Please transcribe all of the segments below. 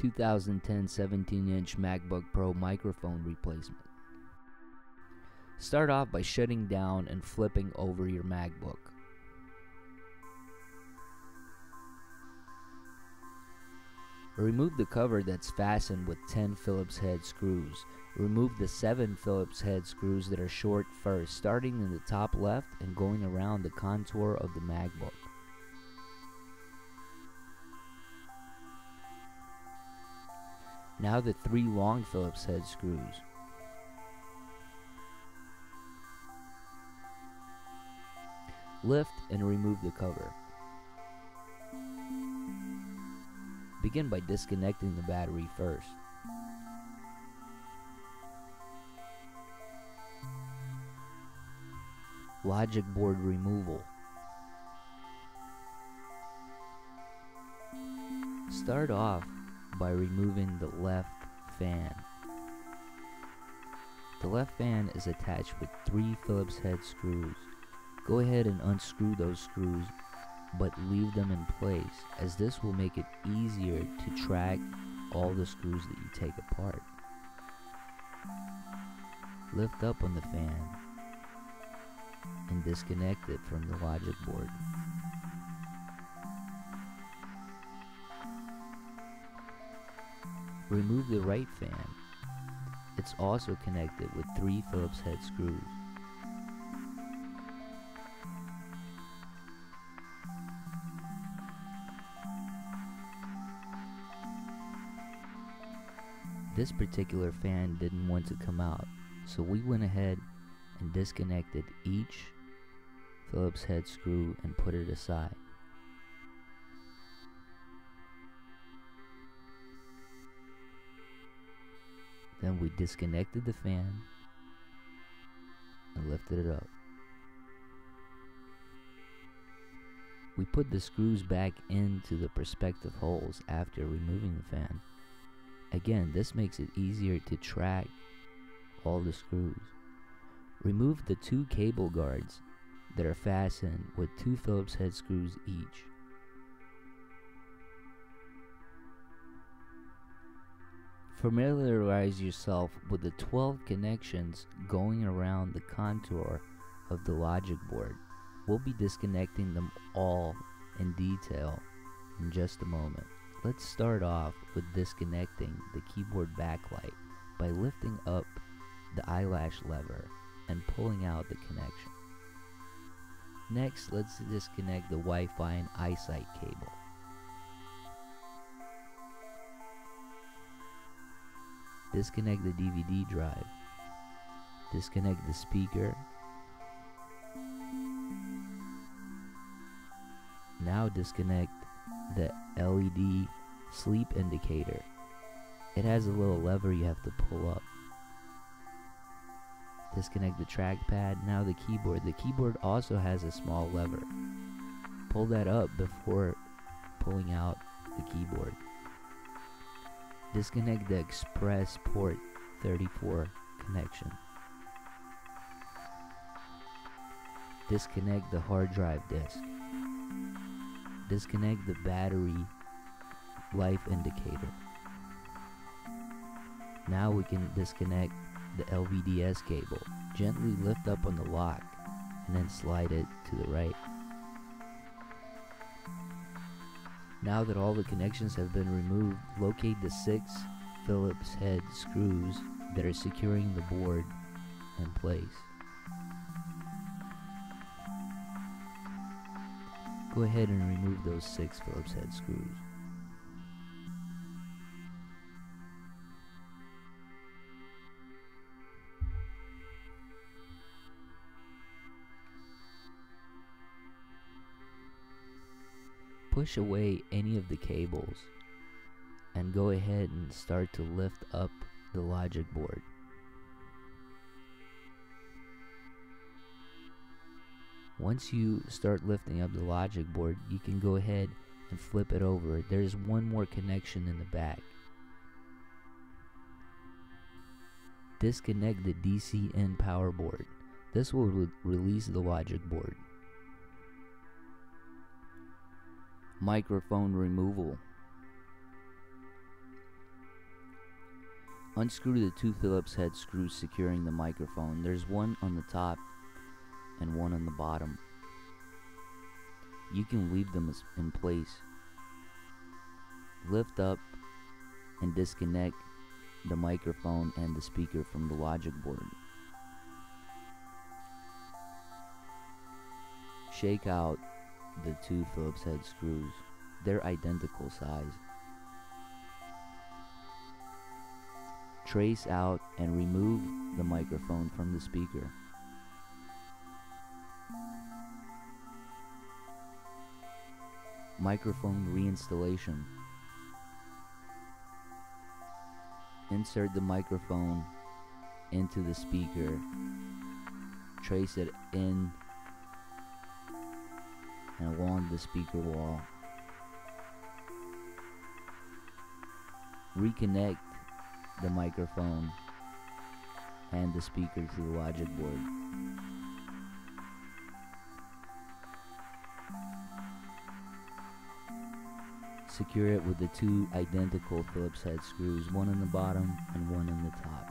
2010 17-inch MacBook Pro microphone replacement. Start off by shutting down and flipping over your MacBook. Remove the cover that's fastened with 10 Phillips head screws. Remove the 7 Phillips head screws that are short first, starting in the top left and going around the contour of the MacBook. Now the 3 long Phillips head screws. Lift and remove the cover. Begin by disconnecting the battery first. Logic board removal. Start off by removing the left fan. The left fan is attached with 3 Phillips head screws. Go ahead and unscrew those screws, but leave them in place, as this will make it easier to track all the screws that you take apart. Lift up on the fan and disconnect it from the logic board. Remove the right fan. It's also connected with 3 Phillips head screws. This particular fan didn't want to come out, so we went ahead and disconnected each Phillips head screw and put it aside. Then we disconnected the fan and lifted it up. We put the screws back into the perspective holes after removing the fan. Again, this makes it easier to track all the screws. Remove the 2 cable guards that are fastened with 2 Phillips head screws each. Familiarize yourself with the 12 connections going around the contour of the logic board. We'll be disconnecting them all in detail in just a moment. Let's start off with disconnecting the keyboard backlight by lifting up the eyelash lever and pulling out the connection. Next, let's disconnect the Wi-Fi and iSight cable. Disconnect the DVD drive. Disconnect the speaker. Now disconnect the LED sleep indicator. It has a little lever you have to pull up. Disconnect the trackpad. Now the keyboard. The keyboard also has a small lever. Pull that up before pulling out the keyboard. Disconnect the Express port 34 connection. Disconnect the hard drive disk. Disconnect the battery life indicator. Now we can disconnect the LVDS cable. Gently lift up on the lock and then slide it to the right. Now that all the connections have been removed, locate the 6 Phillips head screws that are securing the board in place. Go ahead and remove those 6 Phillips head screws. Push away any of the cables and go ahead and start to lift up the logic board. Once you start lifting up the logic board, you can go ahead and flip it over. There's one more connection in the back. Disconnect the DCN power board. This will release the logic board. Microphone removal. Unscrew the two Phillips head screws securing the microphone. There's one on the top and one on the bottom. You can leave them in place. Lift up and disconnect the microphone and the speaker from the logic board. Shake out the two Phillips head screws. They're identical size. Trace out and remove the microphone from the speaker. Microphone reinstallation. Insert the microphone into the speaker. Trace it in and along the speaker wall. Reconnect the microphone and the speaker to the logic board. Secure it with the two identical Phillips head screws, one on the bottom and one on the top.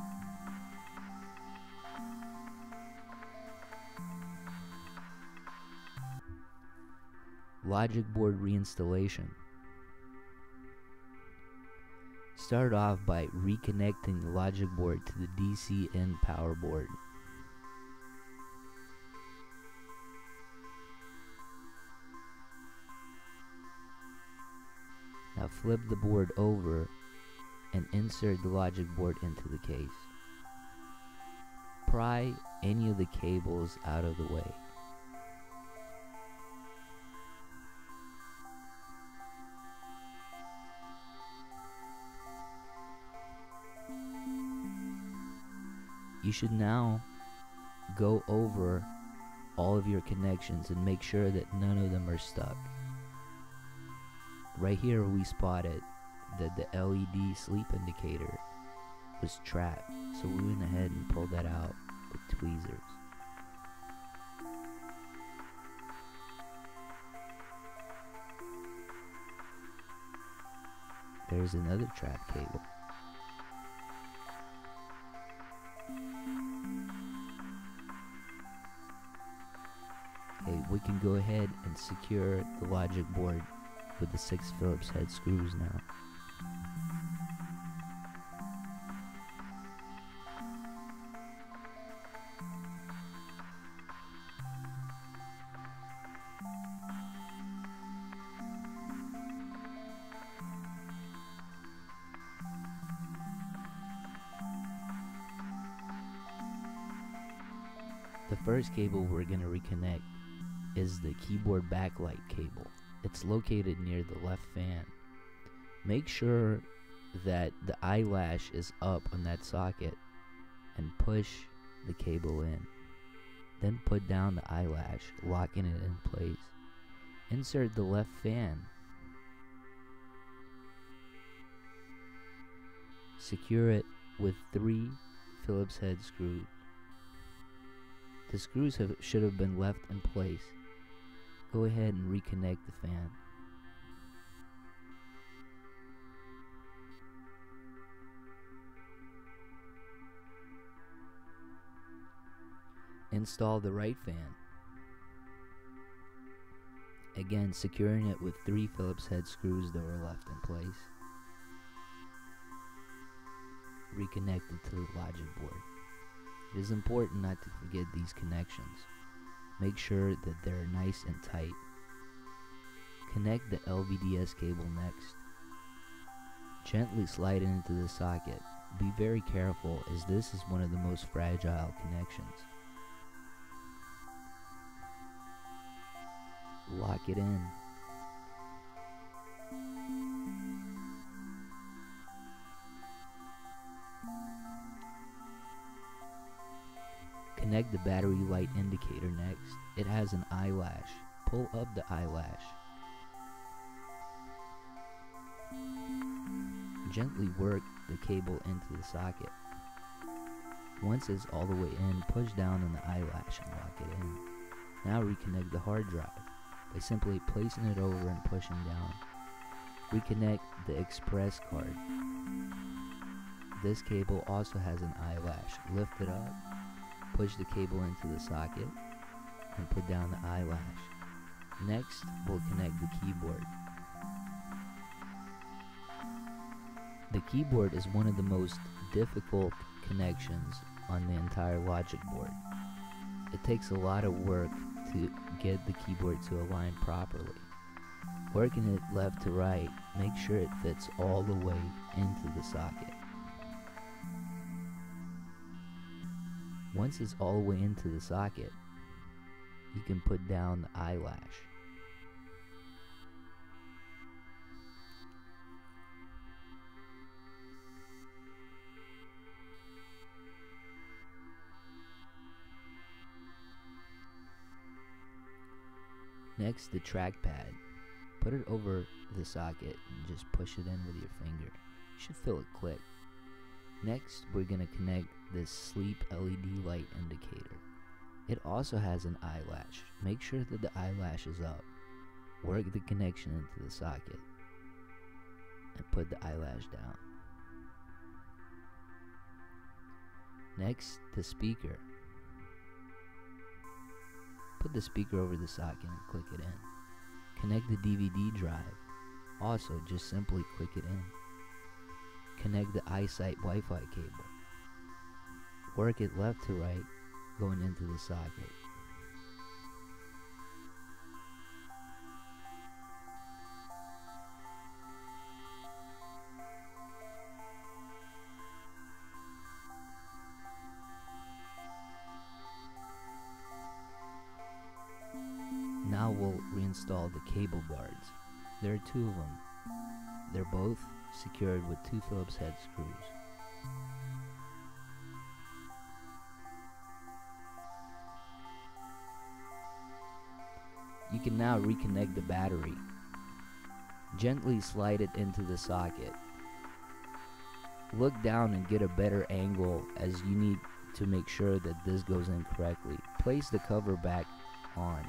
Logic board reinstallation. Start off by reconnecting the logic board to the DCN power board. Now flip the board over and insert the logic board into the case. Pry any of the cables out of the way. You should now go over all of your connections and make sure that none of them are stuck. Right here we spotted that the LED sleep indicator was trapped, so we went ahead and pulled that out with tweezers. There's another trap cable. We can go ahead and secure the logic board with the 6 Phillips head screws now. The first cable we're going to reconnect is the keyboard backlight cable. It's located near the left fan. Make sure that the eyelash is up on that socket and push the cable in. Then put down the eyelash, locking it in place. Insert the left fan. Secure it with 3 Phillips head screws. The screws should have been left in place. Go ahead and reconnect the fan. Install the right fan. Again, securing it with 3 Phillips head screws that were left in place. Reconnect it to the logic board. It is important not to forget these connections. Make sure that they're nice and tight. Connect the LVDS cable next. Gently slide it into the socket. Be very careful, as this is one of the most fragile connections. Lock it in. Connect the battery light indicator next. It has an eyelash. Pull up the eyelash. Gently work the cable into the socket. Once it's all the way in, push down on the eyelash and lock it in. Now reconnect the hard drive by simply placing it over and pushing down. Reconnect the Express card. This cable also has an eyelash. Lift it up, push the cable into the socket, and put down the eyelash. Next, we'll connect the keyboard. The keyboard is one of the most difficult connections on the entire logic board. It takes a lot of work to get the keyboard to align properly. Working it left to right, make sure it fits all the way into the socket. Once it's all the way into the socket, you can put down the eyelash. Next, the trackpad. Put it over the socket and just push it in with your finger. You should feel it click. Next, we're going to connect this sleep LED light indicator. It also has an eyelash. Make sure that the eyelash is up. Work the connection into the socket and put the eyelash down. Next, the speaker. Put the speaker over the socket and click it in. Connect the DVD drive. Also, just simply click it in. Connect the iSight Wi-Fi cable. Work it left to right, going into the socket. Now we'll reinstall the cable guards. There are two of them. They're both secured with two Phillips head screws. You can now reconnect the battery. Gently slide it into the socket. Look down and get a better angle, as you need to make sure that this goes in correctly. Place the cover back on.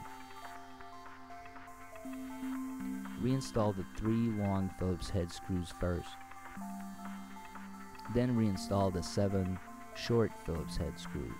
Reinstall the three long Phillips head screws first. Then reinstall the 7 short Phillips head screws.